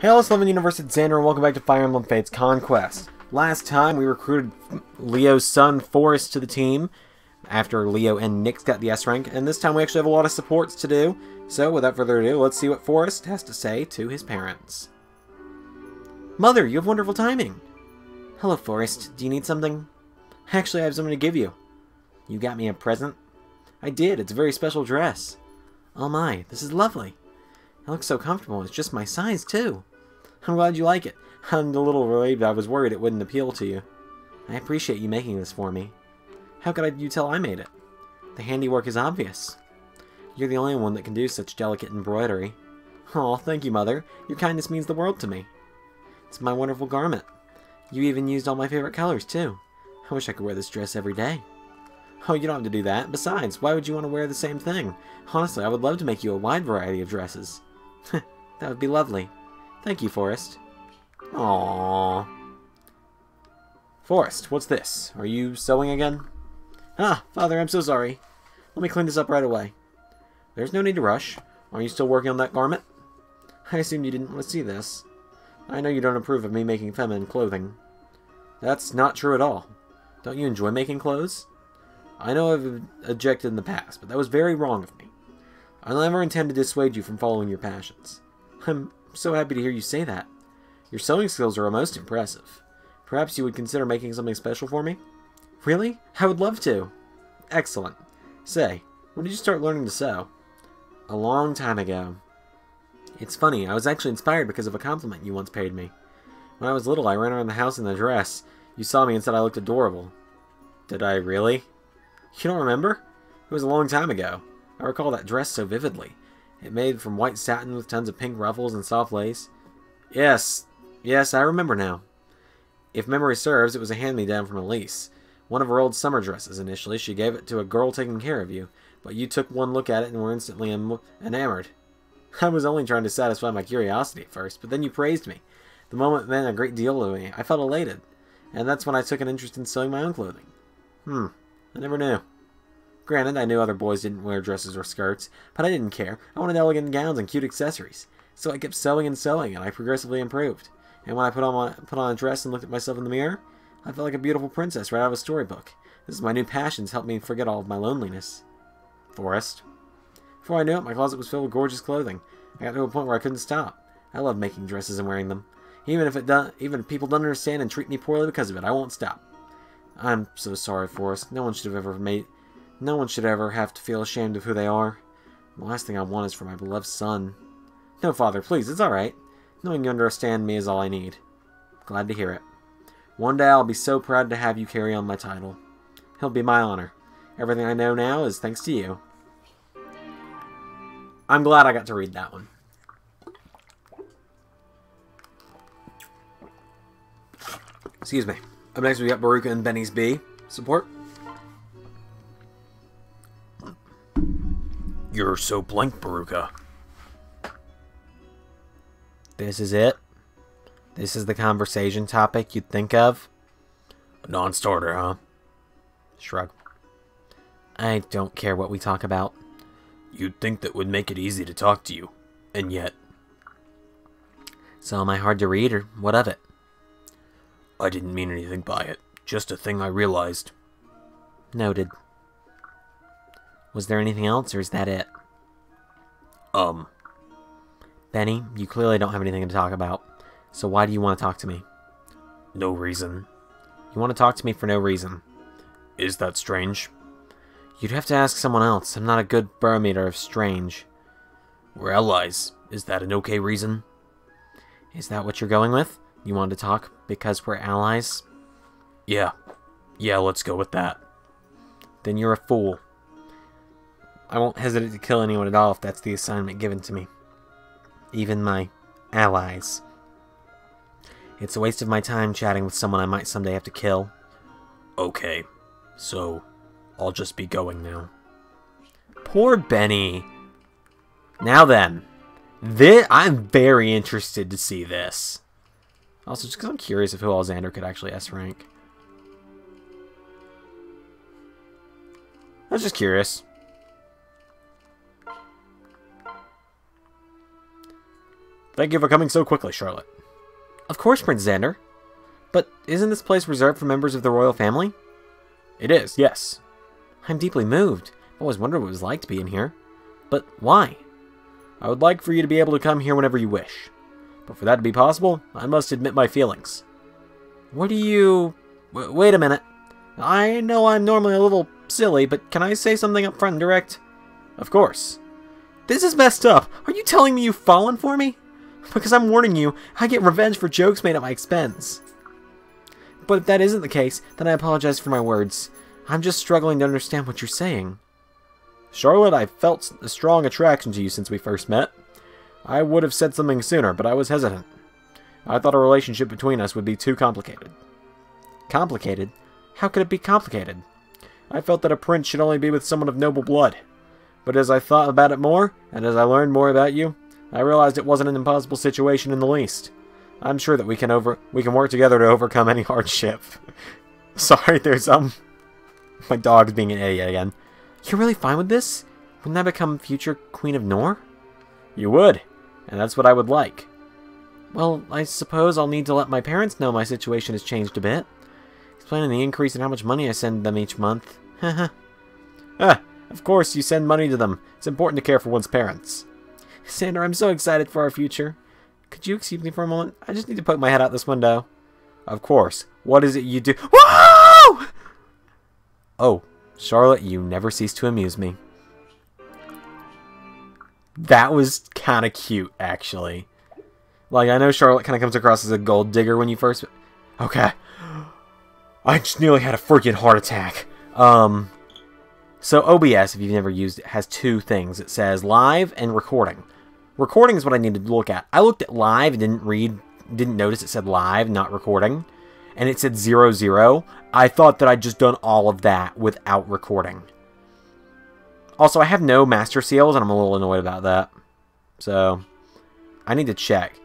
Hey, LS11 Universe, it's Xander, and welcome back to Fire Emblem Fates: Conquest. Last time, we recruited Leo's son, Forrest, to the team, after Leo and Nyx got the S rank, and this time we actually have a lot of supports to do. So, without further ado, let's see what Forrest has to say to his parents. Mother, you have wonderful timing! Hello, Forrest. Do you need something? Actually, I have something to give you. You got me a present? I did. It's a very special dress. Oh my, this is lovely. It looks so comfortable. It's just my size, too. I'm glad you like it. I'm a little relieved. I was worried it wouldn't appeal to you. I appreciate you making this for me. How could you tell I made it? The handiwork is obvious. You're the only one that can do such delicate embroidery. Aw, thank you, Mother. Your kindness means the world to me. It's my wonderful garment. You even used all my favorite colors, too. I wish I could wear this dress every day. Oh, you don't have to do that. Besides, why would you want to wear the same thing? Honestly, I would love to make you a wide variety of dresses. That would be lovely. Thank you, Forrest. Aww. Forrest, what's this? Are you sewing again? Ah, Father, I'm so sorry. Let me clean this up right away. There's no need to rush. Are you still working on that garment? I assumed you didn't want to see this. I know you don't approve of me making feminine clothing. That's not true at all. Don't you enjoy making clothes? I know I've objected in the past, but that was very wrong of me. I never intend to dissuade you from following your passions. I'm so happy to hear you say that. Your sewing skills are most impressive. Perhaps you would consider making something special for me? Really? I would love to. Excellent. Say, when did you start learning to sew? A long time ago. It's funny, I was actually inspired because of a compliment you once paid me. When I was little, I ran around the house in a dress. You saw me and said I looked adorable. Did I really? You don't remember? It was a long time ago. I recall that dress so vividly. It made from white satin with tons of pink ruffles and soft lace. Yes, I remember now. If memory serves, it was a hand-me-down from Elise. One of her old summer dresses initially. She gave it to a girl taking care of you, but you took one look at it and were instantly enamored. I was only trying to satisfy my curiosity at first, but then you praised me. The moment meant a great deal to me. I felt elated, and that's when I took an interest in sewing my own clothing. I never knew. Granted, I knew other boys didn't wear dresses or skirts, but I didn't care. I wanted elegant gowns and cute accessories. So I kept sewing and sewing, and I progressively improved. And when I put on a dress and looked at myself in the mirror, I felt like a beautiful princess right out of a storybook. This is my new passions, helped me forget all of my loneliness. Forrest. Before I knew it, my closet was filled with gorgeous clothing. I got to a point where I couldn't stop. I love making dresses and wearing them. Even if people don't understand and treat me poorly because of it, I won't stop. I'm so sorry, Forrest. No one should ever have to feel ashamed of who they are. The last thing I want is for my beloved son. No, Father, please, it's alright. Knowing you understand me is all I need. Glad to hear it. One day I'll be so proud to have you carry on my title. It'll be my honor. Everything I know now is thanks to you. I'm glad I got to read that one. Excuse me. Up next we got Beruka and Benny's B. Support. You're so blank, Beruka. This is it? This is the conversation topic you'd think of? A non-starter, huh? Shrug. I don't care what we talk about. You'd think that would make it easy to talk to you, and yet... So am I hard to read, or what of it? I didn't mean anything by it. Just a thing I realized. Noted. Was there anything else, or is that it? Benny, you clearly don't have anything to talk about, so why do you want to talk to me? No reason. You want to talk to me for no reason. Is that strange? You'd have to ask someone else. I'm not a good barometer of strange. We're allies. Is that an okay reason? Is that what you're going with? You want to talk because we're allies? Yeah. Yeah, let's go with that. Then you're a fool. I won't hesitate to kill anyone at all if that's the assignment given to me. Even my allies. It's a waste of my time chatting with someone I might someday have to kill. Okay. So... I'll just be going now. Poor Benny. Now then. I'm very interested to see this. Also, just because I'm curious of who all Xander could actually S-rank. I was just curious. Thank you for coming so quickly, Charlotte. Of course, Prince Xander. But isn't this place reserved for members of the royal family? It is, yes. I'm deeply moved. I always wondered what it was like to be in here. But why? I would like for you to be able to come here whenever you wish. But for that to be possible, I must admit my feelings. What do you... Wait a minute. I know I'm normally a little silly, but can I say something up front and direct? Of course. This is messed up. Are you telling me you've fallen for me? Because I'm warning you, I get revenge for jokes made at my expense. But if that isn't the case, then I apologize for my words. I'm just struggling to understand what you're saying. Charlotte, I've felt a strong attraction to you since we first met. I would have said something sooner, but I was hesitant. I thought a relationship between us would be too complicated. Complicated? How could it be complicated? I felt that a prince should only be with someone of noble blood. But as I thought about it more, and as I learned more about you, I realized it wasn't an impossible situation in the least. I'm sure that we can work together to overcome any hardship. Sorry, there's my dog's being an idiot again. You're really fine with this? Wouldn't I become future Queen of Nohr? You would, and that's what I would like. Well, I suppose I'll need to let my parents know my situation has changed a bit. Explaining the increase in how much money I send them each month. Haha. Ah, of course you send money to them. It's important to care for one's parents. Xander, I'm so excited for our future. Could you excuse me for a moment? I just need to poke my head out this window. Of course. What is it you do? Whoa! Oh, Charlotte, you never cease to amuse me. That was kind of cute, actually. Like, I know Charlotte kind of comes across as a gold digger when you first... Okay. I just nearly had a freaking heart attack. So OBS, if you've never used it, has two things. It says live and recording. Recording is what I needed to look at. I looked at live and didn't notice it said live, not recording. And it said 00. I thought that I'd just done all of that without recording. Also, I have no master seals, and I'm a little annoyed about that. So, I need to check.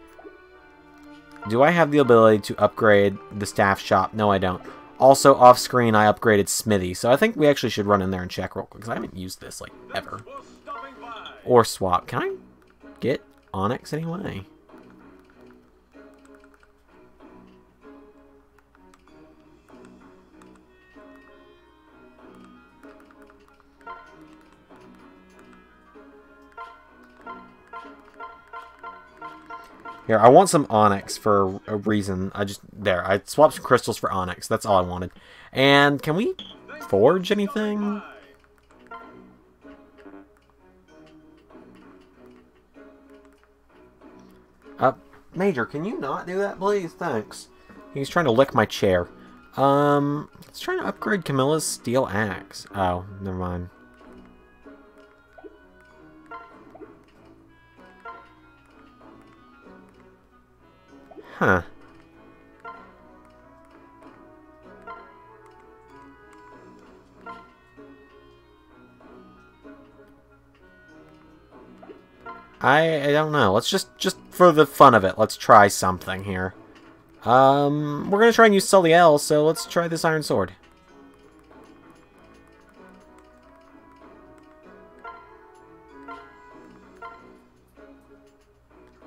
Do I have the ability to upgrade the staff shop? No, I don't. Also, off screen, I upgraded Smithy. So, I think we actually should run in there and check real quick, because I haven't used this, like, ever. Or swap. Can I... get Onyx anyway. Here, I want some Onyx for a reason. I swapped some crystals for Onyx. That's all I wanted. And can we forge anything? Major, can you not do that, please? Thanks. He's trying to lick my chair. He's trying to upgrade Camilla's steel axe. Oh, never mind. Huh. I don't know. Let's just for the fun of it, let's try something here. We're going to try and use Soleil, so let's try this Iron Sword.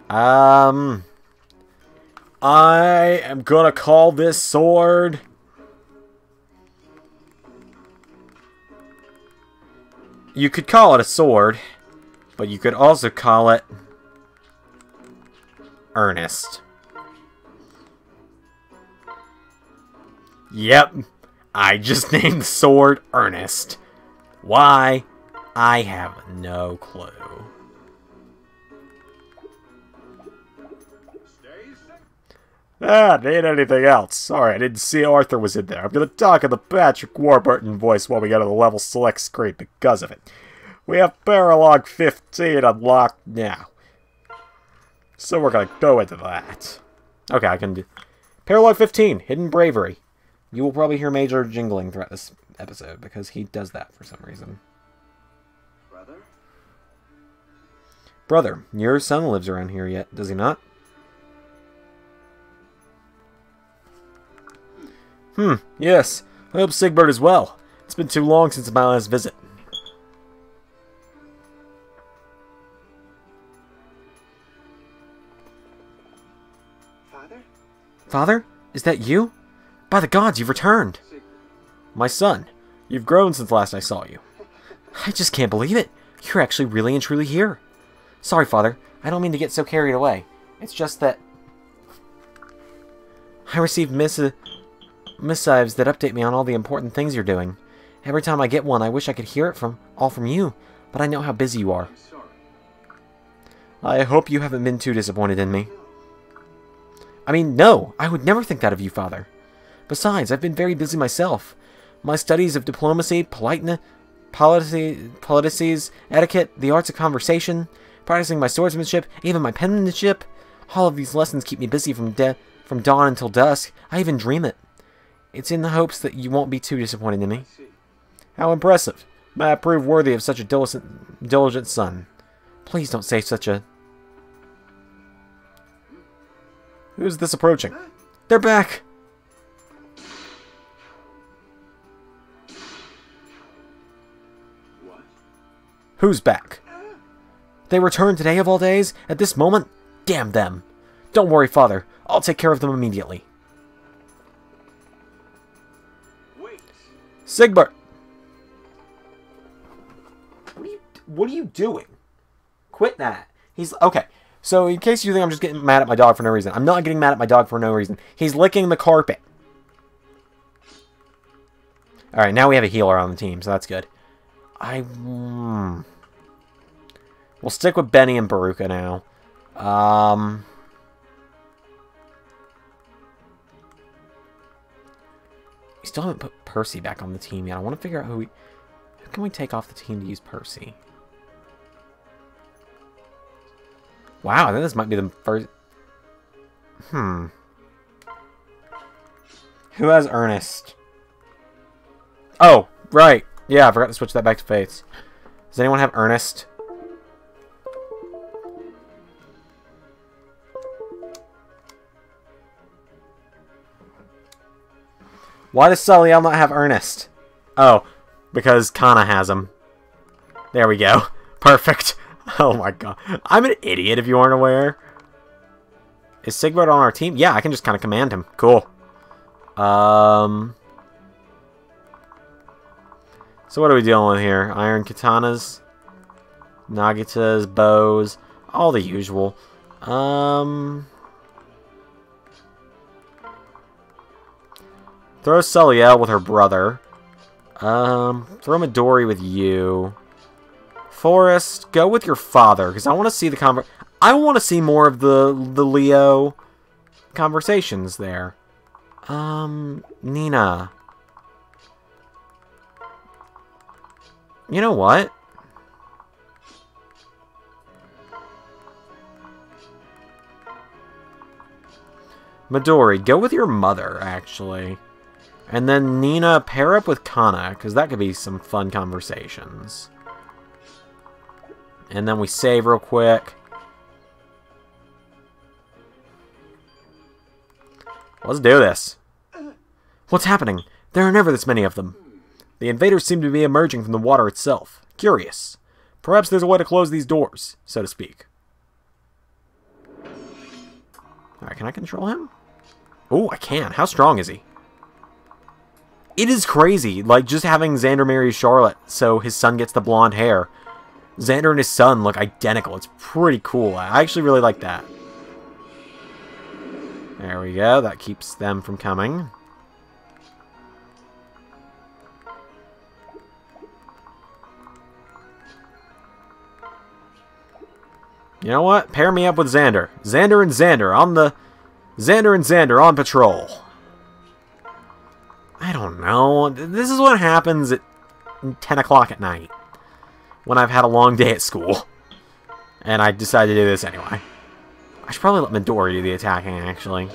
I am going to call this sword... You could call it a sword... But you could also call it Ernest. Yep, I just named the sword Ernest. Why? I have no clue. Ah, need anything else? Sorry, I didn't see Arthur was in there. I'm gonna talk in the Patrick Warburton voice while we go to the level select screen because of it. We have Paralogue 15 unlocked now. So we're going to go into that. Okay, I can do... Paralogue 15, Hidden Bravery. You will probably hear Major jingling throughout this episode, because he does that for some reason. Brother? Brother, your son lives around here yet, does he not? Yes. I hope Siegbert is well. It's been too long since my last visit. Father? Father? Is that you? By the gods, you've returned! My son, you've grown since last I saw you. I just can't believe it. You're actually really and truly here. Sorry, Father. I don't mean to get so carried away. It's just that... I received missives that update me on all the important things you're doing. Every time I get one, I wish I could hear it all from you, but I know how busy you are. I hope you haven't been too disappointed in me. I mean, no, I would never think that of you, Father. Besides, I've been very busy myself. My studies of diplomacy, politics, etiquette, the arts of conversation, practicing my swordsmanship, even my penmanship. All of these lessons keep me busy from dawn until dusk. I even dream it. It's in the hopes that you won't be too disappointed in me. How impressive. May I prove worthy of such a diligent son. Please don't say such a... Who's this approaching? They're back! What? Who's back? They return today of all days? At this moment? Damn them! Don't worry, Father. I'll take care of them immediately. Wait. Siegbert! What are you doing? Quit that. He's... Okay. So, in case you think I'm just getting mad at my dog for no reason, I'm not getting mad at my dog for no reason. He's licking the carpet. Alright, now we have a healer on the team, so that's good. We'll stick with Benny and Beruka now. We still haven't put Percy back on the team yet. I want to figure out who can we take off the team to use Percy. Wow, I think this might be the first... Who has Ernest? Oh, right. Yeah, I forgot to switch that back to Fates. Does anyone have Ernest? Why does Sully not have Ernest? Oh, because Kana has him. There we go. Perfect. Oh my god. I'm an idiot if you aren't aware. Is Siegbert on our team? Yeah, I can just kind of command him. Cool. So what are we dealing with here? Iron katanas. Nagatas. Bows. All the usual. Throw Soleil with her brother. Throw Midori with you. Forrest, go with your father, because I want to see the I want to see more of the Leo conversations there. Nina. You know what? Midori, go with your mother, actually. And then Nina, pair up with Kana, because that could be some fun conversations. And then we save real quick. Let's do this. What's happening? There are never this many of them. The invaders seem to be emerging from the water itself. Curious. Perhaps there's a way to close these doors, so to speak. Alright, can I control him? Oh, I can. How strong is he? It is crazy, like, just having Xander marry Charlotte so his son gets the blonde hair. Xander and his son look identical. It's pretty cool. I actually really like that. There we go. That keeps them from coming. You know what? Pair me up with Xander. Xander and Xander on patrol. I don't know. This is what happens at 10 o'clock at night. When I've had a long day at school. And I decided to do this anyway. I should probably let Midori do the attacking, actually.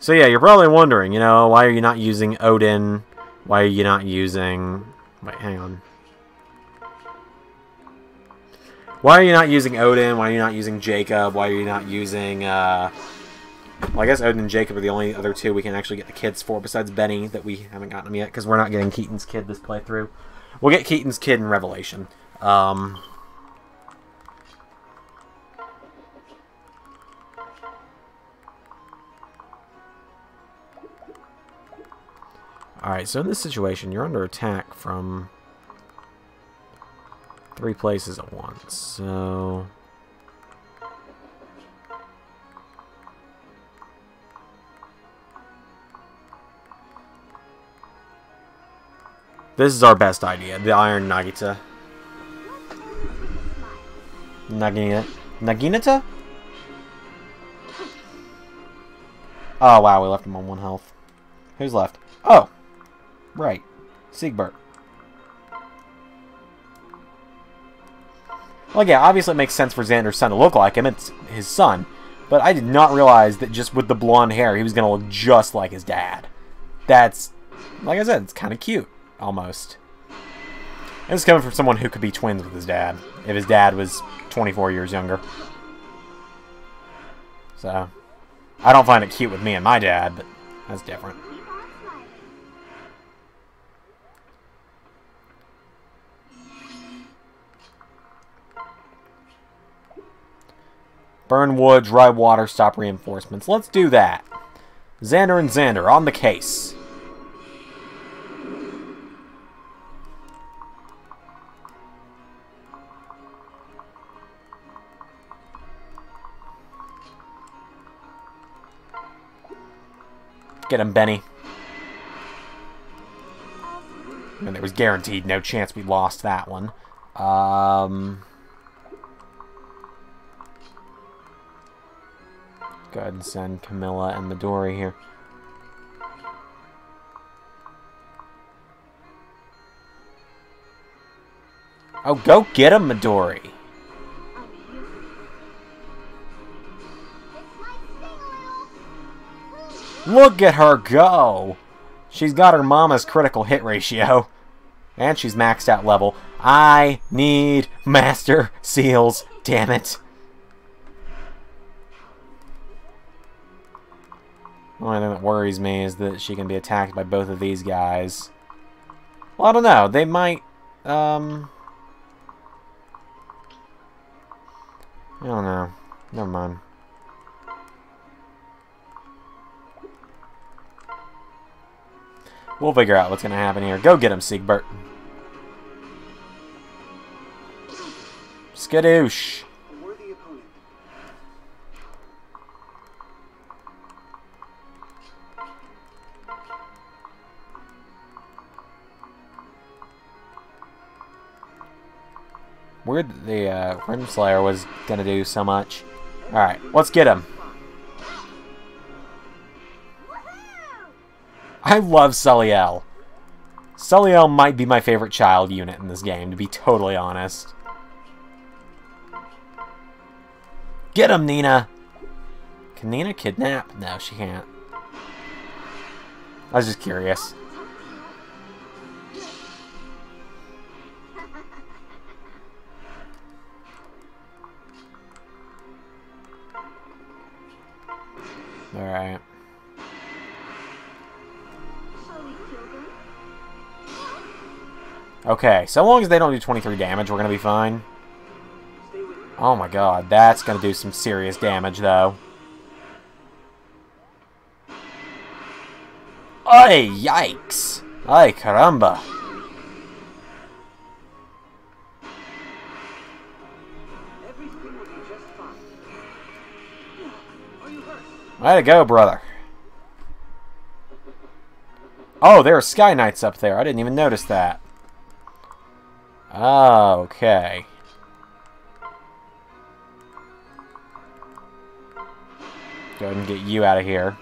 So yeah, you're probably wondering, you know, why are you not using Odin? Why are you not using... Wait, hang on. Why are you not using Odin? Why are you not using Jakob? Why are you not using, Well, I guess Odin and Jakob are the only other two we can actually get the kids for, besides Benny, that we haven't gotten him yet, because we're not getting Keaton's kid this playthrough. We'll get Keaton's kid in Revelation. Alright, so in this situation, you're under attack from three places at once, so... This is our best idea, the Iron Nagita. Naginata? Oh wow, we left him on one health. Who's left? Oh! Right. Siegbert. Well yeah, obviously it makes sense for Xander's son to look like him, it's his son. But I did not realize that just with the blonde hair he was gonna look just like his dad. That's, like I said, it's kinda cute. Almost. And it's coming from someone who could be twins with his dad, if his dad was 24 years younger. So, I don't find it cute with me and my dad, but that's different. Burn wood, dry water, stop reinforcements. Let's do that. Xander and Xander, on the case. Get him, Benny. And there was guaranteed no chance we lost that one. Go ahead and send Camilla and Midori here. Oh, go get him, Midori. Look at her go! She's got her mama's critical hit ratio. And she's maxed out level. I need Master Seals, damn it. The only thing that worries me is that she can be attacked by both of these guys. Well, I don't know. They might... I don't know. Never mind. We'll figure out what's going to happen here. Go get him, Siegbert. Skadoosh. Weird that the Rimslayer was going to do so much. Alright, let's get him. I love Soleil. Soleil might be my favorite child unit in this game, to be totally honest. Get him, Nina! Can Nina kidnap? No, she can't. I was just curious. Alright. Okay, so long as they don't do 23 damage, we're going to be fine. Oh my god, that's going to do some serious damage, though. Ay, yikes! Ay, caramba! Way to go, brother. Oh, there are Sky Knights up there. I didn't even notice that. Oh, okay. Go ahead and get you out of here.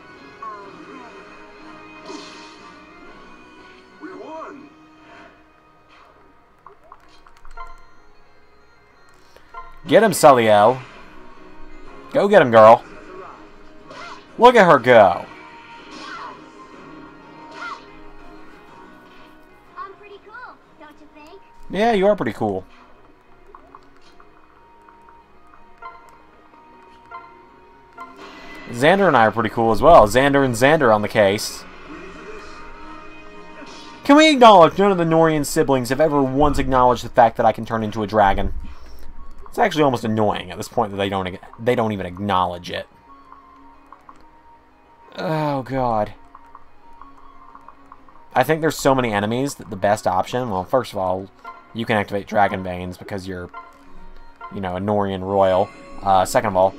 We won. Get him, Soleil. Go get him, girl. Look at her go. Yeah, you are pretty cool. Xander and I are pretty cool as well. Xander and Xander on the case. Can we acknowledge none of the Norian siblings have ever once acknowledged the fact that I can turn into a dragon? It's actually almost annoying at this point that they don't even acknowledge it. Oh god. I think there's so many enemies that the best option, well, first of all, you can activate Dragon Veins because you're, you know, a Norian royal. Second of all,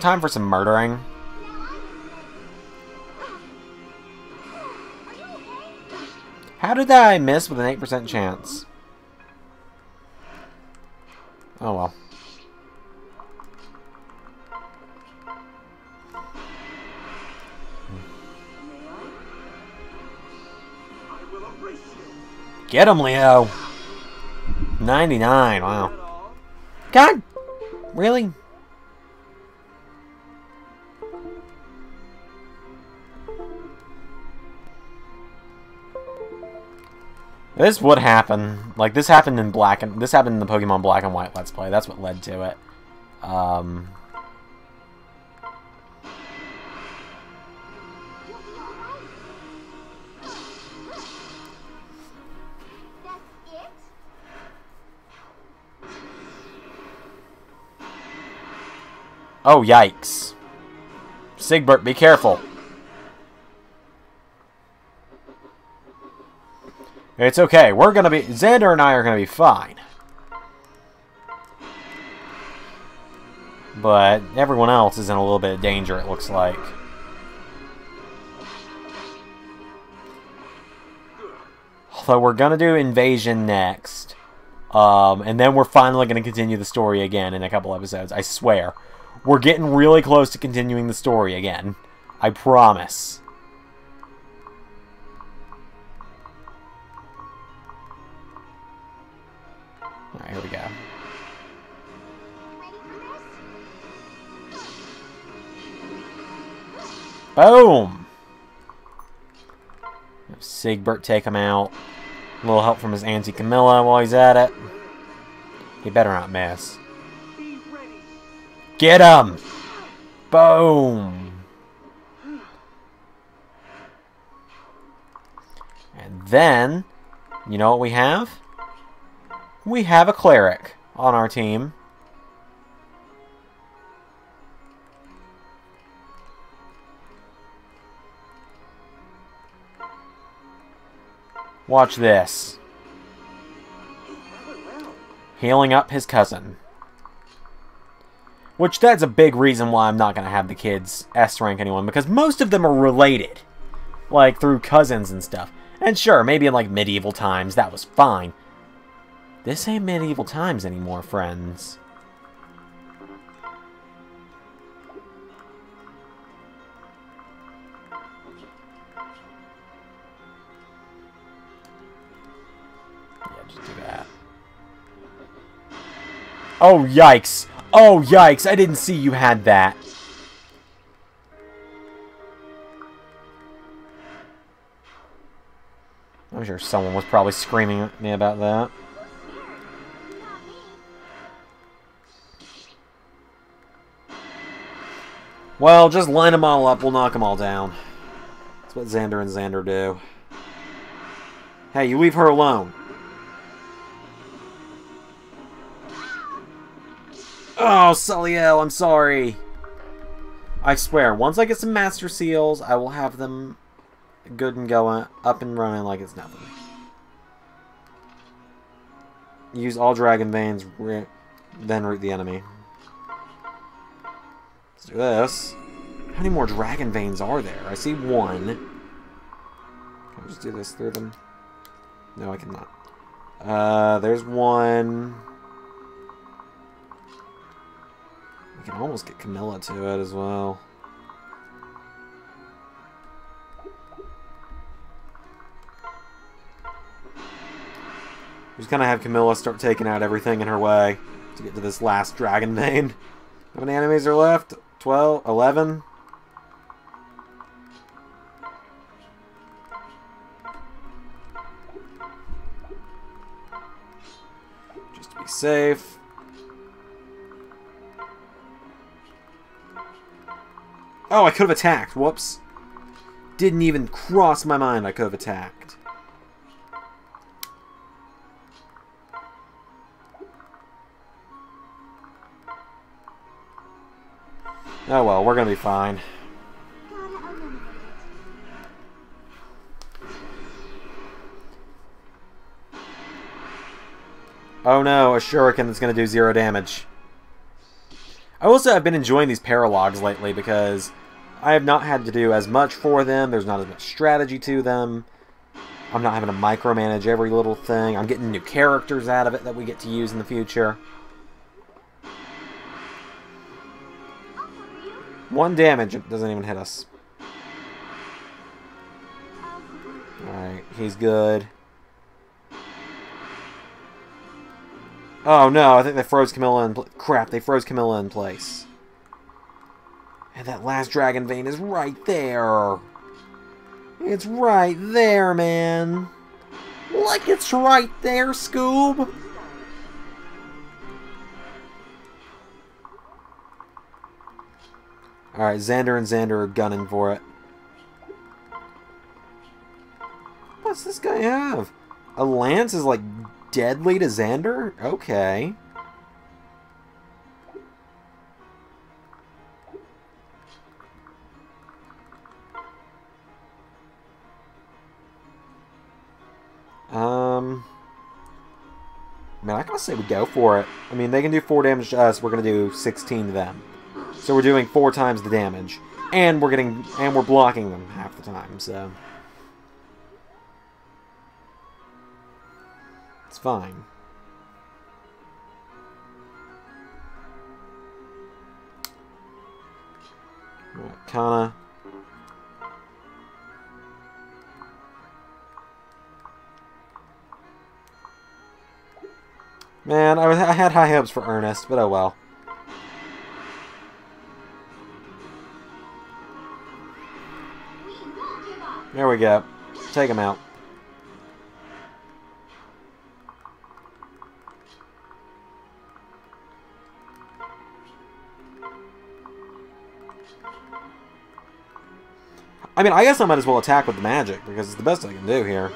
time for some murdering. How did that I miss with an 8% chance? Oh well. Get him, Leo! 99, wow. God! Really? This would happen. Like, this happened in this happened in the Pokemon Black and White Let's Play. That's what led to it. Oh, yikes. Siegbert, be careful. It's okay. We're going to be... Xander and I are going to be fine. But everyone else is in a little bit of danger, it looks like. So we're going to do Invasion next. And then we're finally going to continue the story again in a couple episodes. I swear. We're getting really close to continuing the story again. I promise. Alright, here we go. Boom! Have Siegbert take him out. A little help from his Auntie Camilla while he's at it. He better not miss. Get him! Boom! And then, you know what we have? We have a cleric on our team. Watch this. Healing up his cousin. Which, that's a big reason why I'm not going to have the kids S-rank anyone, because most of them are related. Like, through cousins and stuff. And sure, maybe in, like, medieval times, that was fine. This ain't medieval times anymore, friends. Yeah, just do that. Oh, yikes! Oh, yikes, I didn't see you had that. I'm sure someone was probably screaming at me about that. Well, just line them all up, we'll knock them all down. That's what Xander and Xander do. Hey, you leave her alone. Oh, Soleil, I'm sorry. I swear, once I get some Master Seals, I will have them good and going, up and running like it's nothing. Use all Dragon Veins, then root the enemy. Let's do this. How many more Dragon Veins are there? I see one. I'll just do this through them. No, I cannot. There's one... I can almost get Camilla to it as well. I'm just gonna have Camilla start taking out everything in her way to get to this last Dragon Vein. How many enemies are left? 12? 11? Just to be safe. Oh, I could have attacked. Whoops. Didn't even cross my mind I could have attacked. Oh well, we're gonna be fine. Oh no, a shuriken that's gonna do 0 damage. I also have been enjoying these paralogues lately because I have not had to do as much for them. There's not as much strategy to them. I'm not having to micromanage every little thing. I'm getting new characters out of it that we get to use in the future. 1 damage. It doesn't even hit us. Alright, he's good. Oh no, I think they froze Camilla in place. Crap, they froze Camilla in place. And that last dragon vein is right there. It's right there, man. Like, it's right there, Scoob. Alright, Xander and Xander are gunning for it. What's this guy have? A lance is, like, deadly to Xander? Okay. Man, I gotta say we go for it. I mean, they can do 4 damage to us. We're gonna do 16 to them. So we're doing 4 times the damage, and we're blocking them half the time. So it's fine. Right, Kana. Man, I had high hopes for Ernest, but oh well. There we go. Take him out. I mean, I guess I might as well attack with the magic, because it's the best I can do here.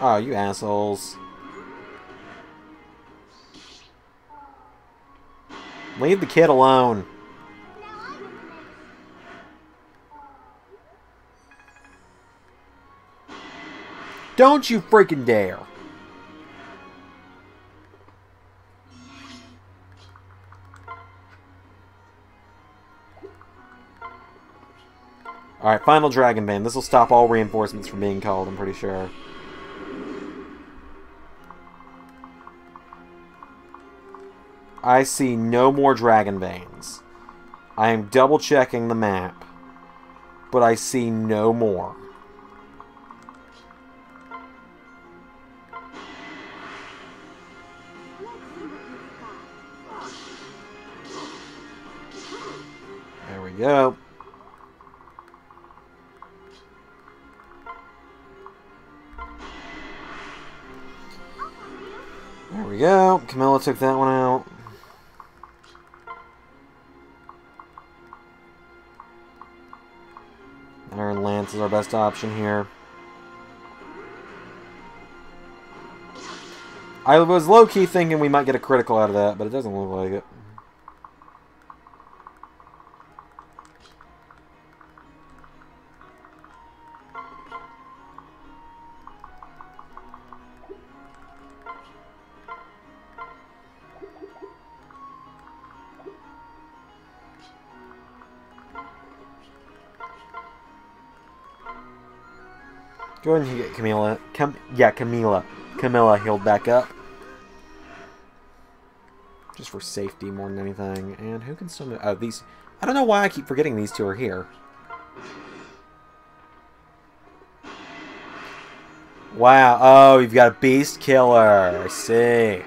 Oh, you assholes. Leave the kid alone. Don't you freaking dare. Alright, final dragon band. This will stop all reinforcements from being called, I'm pretty sure. I see no more dragon veins. I am double checking the map, but I see no more. There we go. There we go. Camilla took that one out. Iron Lance is our best option here. I was low-key thinking we might get a critical out of that, but it doesn't look like it. Go ahead and get Camilla. Camilla healed back up. Just for safety more than anything. And who can still... Oh, these... I don't know why I keep forgetting these two are here. Wow. Oh, you've got a beast killer. I see.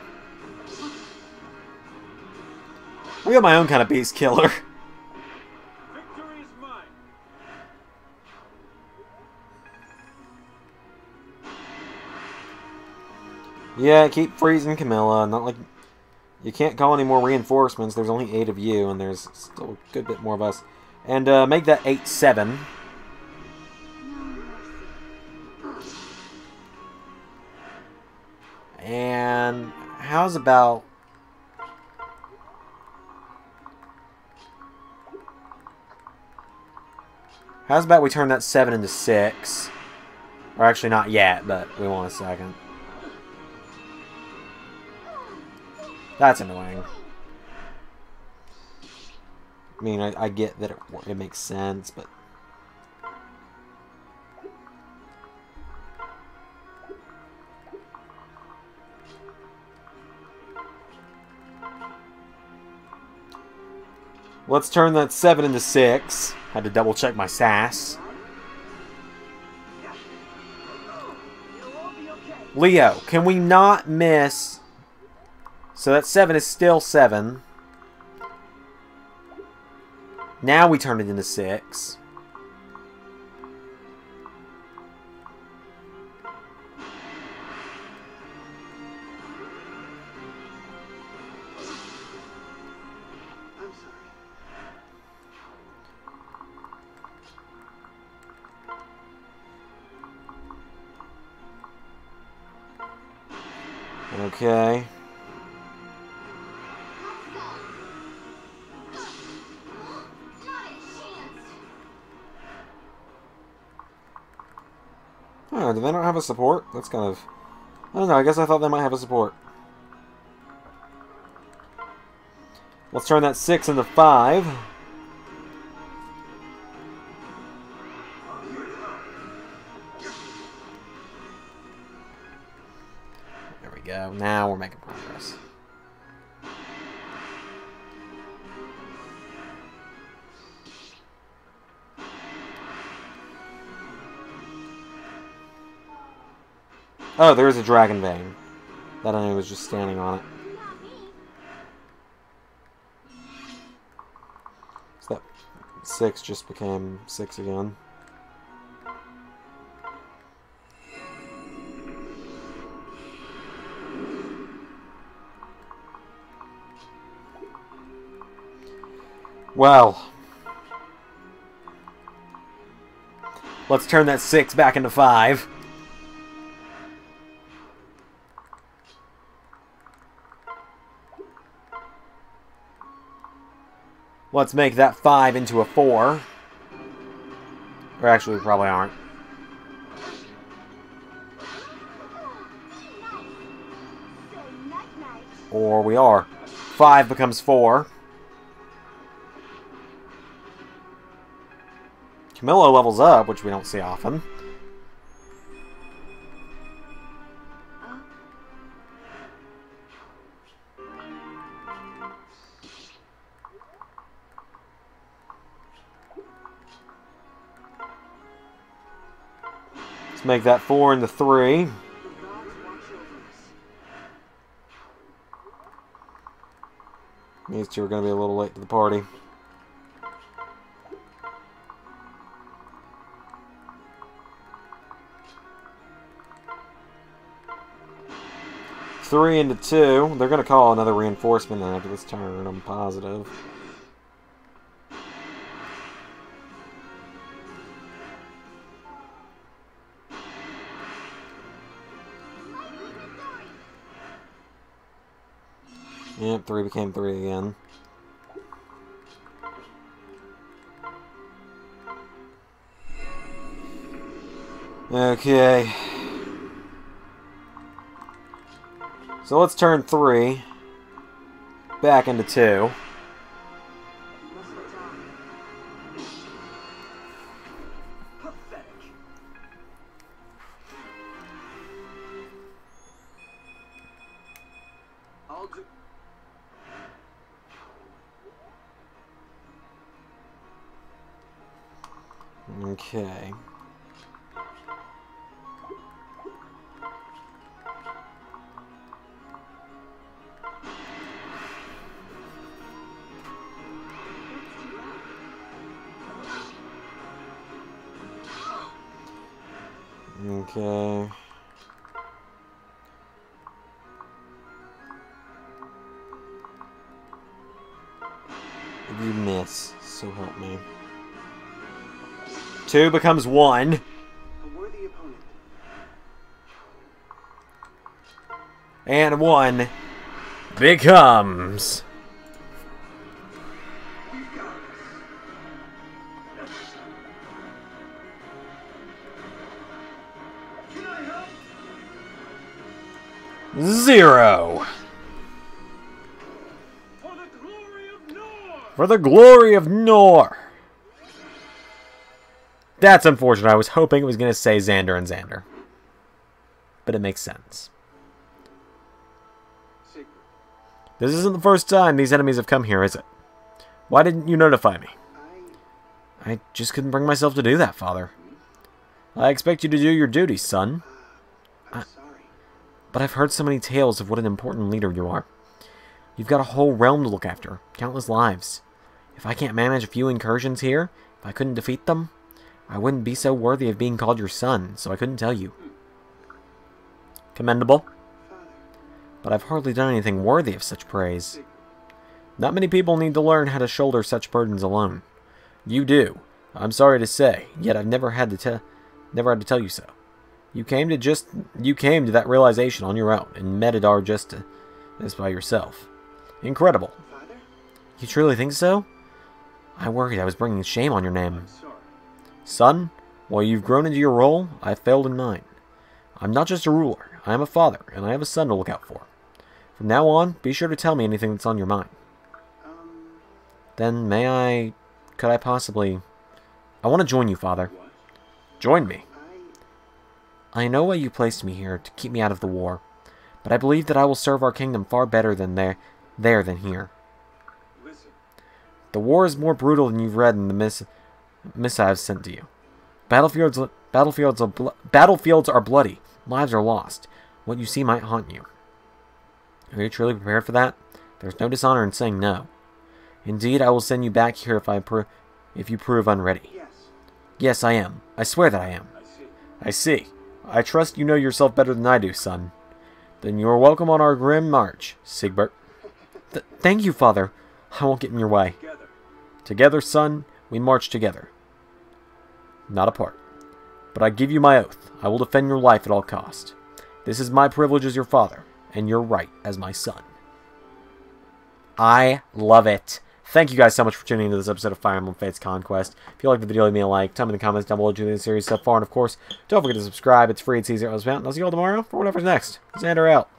We got my own kind of beast killer. Yeah, keep freezing Camilla. Not like you can't call any more reinforcements. There's only 8 of you, and there's still a good bit more of us. And make that 8-7. And How's about... how's about we turn that 7 into 6? Or actually not yet, but we want a second. That's annoying. I mean, I get that it makes sense, but... let's turn that 7 into 6. Had to double check my sass. Leo, can we not miss? So that 7 is still 7. Now we turn it into 6. Okay. Oh, do they not have a support? That's kind of... I don't know, I guess I thought they might have a support. Let's turn that 6 into 5. Now we're making progress. Oh, there is a dragon vein. That I knew was just standing on it. So that 6 just became 6 again. Well, let's turn that 6 back into 5. Let's make that 5 into a 4. Or actually, we probably aren't. Or we are. 5 becomes 4. Camilla levels up, which we don't see often. Let's make that 4 into 3. These two are going to be a little late to the party. Three into 2. They're going to call another reinforcement after this turn, I'm positive. Yep, 3 became 3 again. Okay. So let's turn 3 back into 2. Okay. Okay. If you miss, so help me. 2 becomes 1. A worthy opponent. And 1 becomes. Zero. For the glory of Nohr. For the glory of Nohr. That's unfortunate. I was hoping it was going to say Xander and Xander. But it makes sense. Secret. This isn't the first time these enemies have come here, is it? Why didn't you notify me? I just couldn't bring myself to do that, Father. I expect you to do your duty, son. I'm sorry. But I've heard so many tales of what an important leader you are. You've got a whole realm to look after, countless lives. If I can't manage a few incursions here, if I couldn't defeat them, I wouldn't be so worthy of being called your son, so I couldn't tell you. Commendable. But I've hardly done anything worthy of such praise. Not many people need to learn how to shoulder such burdens alone. You do. I'm sorry to say, yet I've never had to tell you so. You came to that realization on your own, and Medidar just by yourself. Incredible. You truly think so? I worried I was bringing shame on your name. Son, while you've grown into your role, I failed in mine. I'm not just a ruler, I am a father, and I have a son to look out for. From now on, be sure to tell me anything that's on your mind. Then may I... could I possibly... I want to join you, Father. Join me. I know why you placed me here, to keep me out of the war, but I believe that I will serve our kingdom far better than there than here. Listen. The war is more brutal than you've read in the missives sent to you. Battlefields are bloody. Lives are lost. What you see might haunt you. Are you truly prepared for that? There's no dishonor in saying no. Indeed, I will send you back here if you prove unready. Yes, I am. I swear that I am. I see. I trust you know yourself better than I do, son. Then you are welcome on our grim march, Siegbert. Thank you, Father. I won't get in your way. Together, son, we march together. Not apart. But I give you my oath. I will defend your life at all cost. This is my privilege as your father, and your right as my son. I love it. Thank you guys so much for tuning into this episode of Fire Emblem Fates Conquest. If you liked the video, leave me a like. Tell me in the comments down below what you think of the series so far. And of course, don't forget to subscribe. It's free, it's easy, it's out. I'll see you all tomorrow for whatever's next. Xander out.